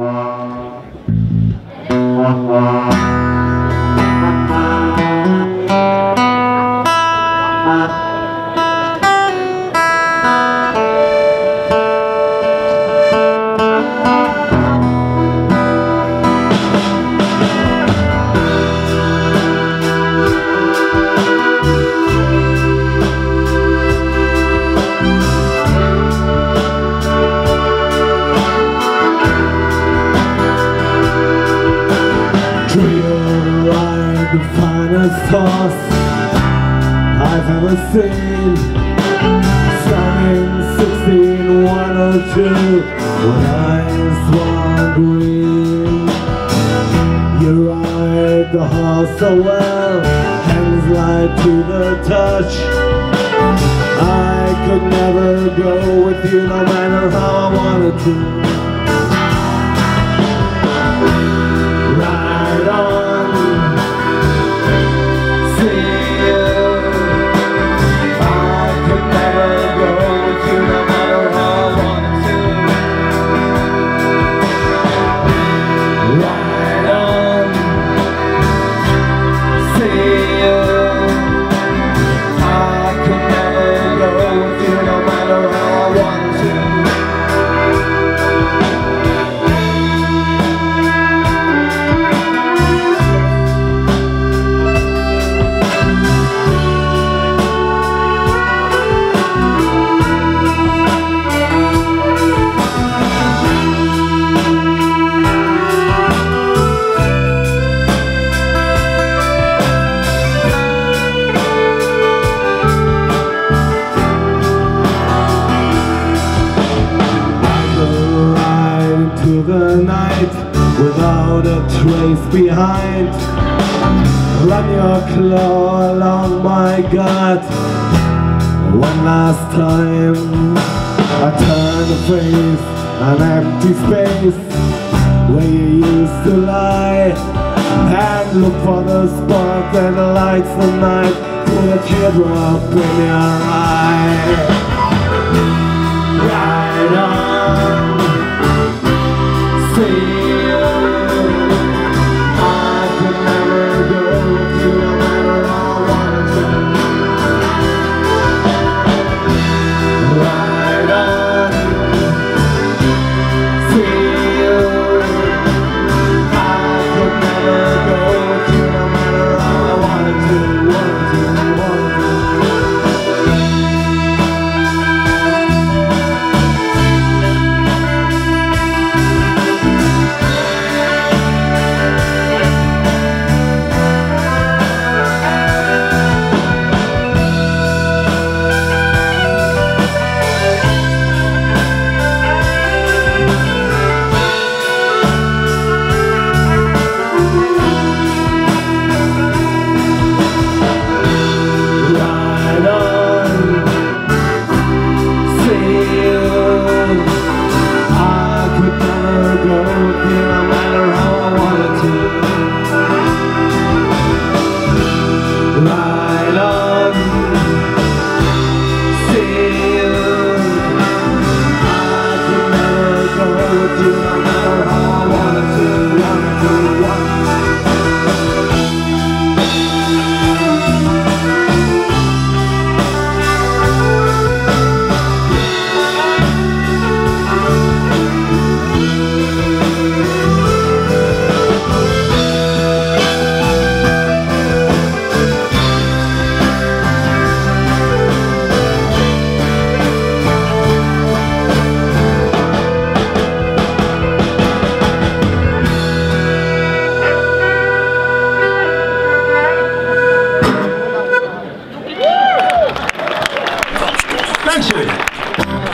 The finest horse I've ever seen, starting 16-102 with eyes one green. You ride the horse so well, hands light to the touch. I could never go with you no matter how I wanted to. Without a trace behind, run your claw along my gut. One last time, I turn to face an empty space where you used to lie, and look for the spark that lights the night through a teardrop in your eye. Right on. See. Thank you.